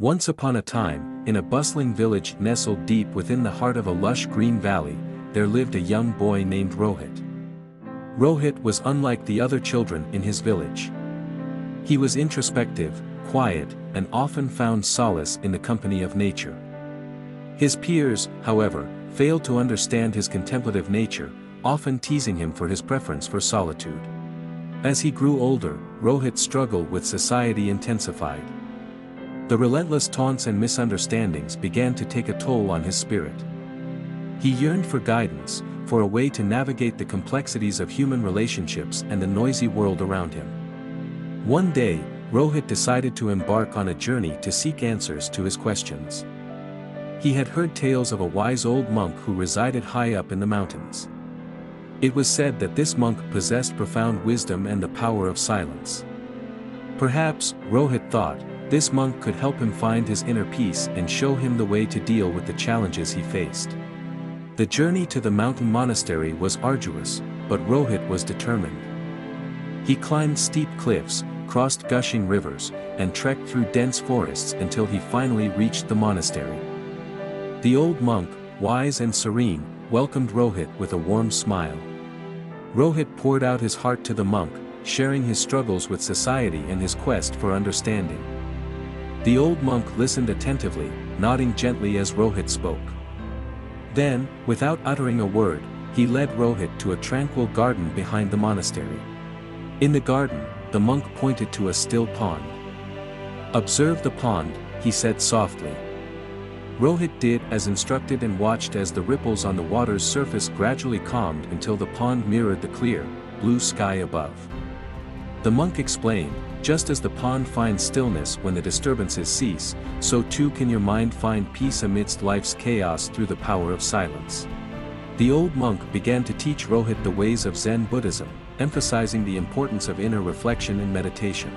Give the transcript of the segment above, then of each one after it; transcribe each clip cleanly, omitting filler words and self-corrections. Once upon a time, in a bustling village nestled deep within the heart of a lush green valley, there lived a young boy named Rohit. Rohit was unlike the other children in his village. He was introspective, quiet, and often found solace in the company of nature. His peers, however, failed to understand his contemplative nature, often teasing him for his preference for solitude. As he grew older, Rohit's struggle with society intensified. The relentless taunts and misunderstandings began to take a toll on his spirit. He yearned for guidance, for a way to navigate the complexities of human relationships and the noisy world around him. One day, Rohit decided to embark on a journey to seek answers to his questions. He had heard tales of a wise old monk who resided high up in the mountains. It was said that this monk possessed profound wisdom and the power of silence. Perhaps, Rohit thought, this monk could help him find his inner peace and show him the way to deal with the challenges he faced. The journey to the mountain monastery was arduous, but Rohit was determined. He climbed steep cliffs, crossed gushing rivers, and trekked through dense forests until he finally reached the monastery. The old monk, wise and serene, welcomed Rohit with a warm smile. Rohit poured out his heart to the monk, sharing his struggles with society and his quest for understanding. The old monk listened attentively, nodding gently as Rohit spoke. Then, without uttering a word, he led Rohit to a tranquil garden behind the monastery. In the garden, the monk pointed to a still pond. "Observe the pond," he said softly. Rohit did as instructed and watched as the ripples on the water's surface gradually calmed until the pond mirrored the clear, blue sky above. The monk explained, "Just as the pond finds stillness when the disturbances cease, so too can your mind find peace amidst life's chaos through the power of silence." The old monk began to teach Rohit the ways of Zen Buddhism, emphasizing the importance of inner reflection and meditation.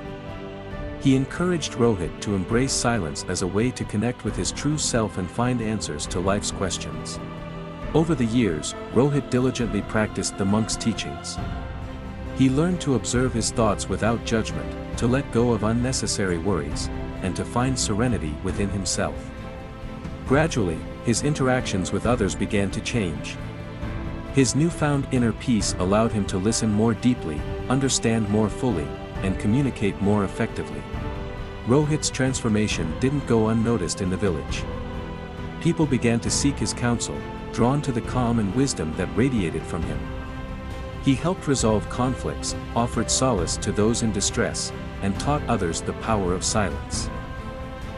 He encouraged Rohit to embrace silence as a way to connect with his true self and find answers to life's questions. Over the years, Rohit diligently practiced the monk's teachings. He learned to observe his thoughts without judgment, to let go of unnecessary worries, and to find serenity within himself. Gradually, his interactions with others began to change. His newfound inner peace allowed him to listen more deeply, understand more fully, and communicate more effectively. Rohit's transformation didn't go unnoticed in the village. People began to seek his counsel, drawn to the calm and wisdom that radiated from him. He helped resolve conflicts, offered solace to those in distress, and taught others the power of silence.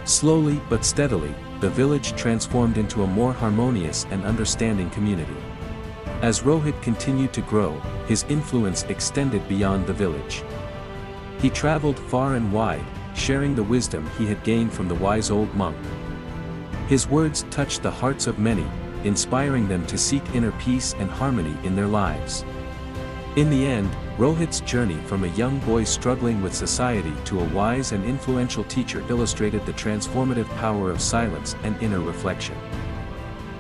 Slowly but steadily, the village transformed into a more harmonious and understanding community. As Rohit continued to grow, his influence extended beyond the village. He traveled far and wide, sharing the wisdom he had gained from the wise old monk. His words touched the hearts of many, inspiring them to seek inner peace and harmony in their lives. In the end, Rohit's journey from a young boy struggling with society to a wise and influential teacher illustrated the transformative power of silence and inner reflection.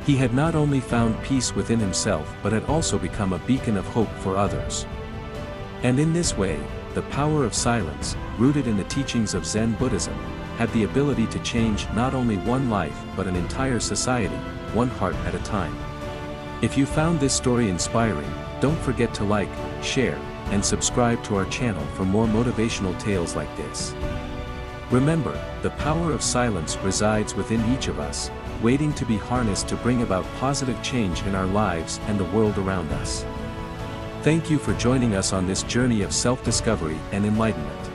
He had not only found peace within himself but had also become a beacon of hope for others. And in this way, the power of silence, rooted in the teachings of Zen Buddhism, had the ability to change not only one life but an entire society, one heart at a time. If you found this story inspiring, don't forget to like, share, and subscribe to our channel for more motivational tales like this. Remember, the power of silence resides within each of us, waiting to be harnessed to bring about positive change in our lives and the world around us. Thank you for joining us on this journey of self-discovery and enlightenment.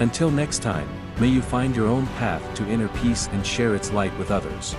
Until next time, may you find your own path to inner peace and share its light with others.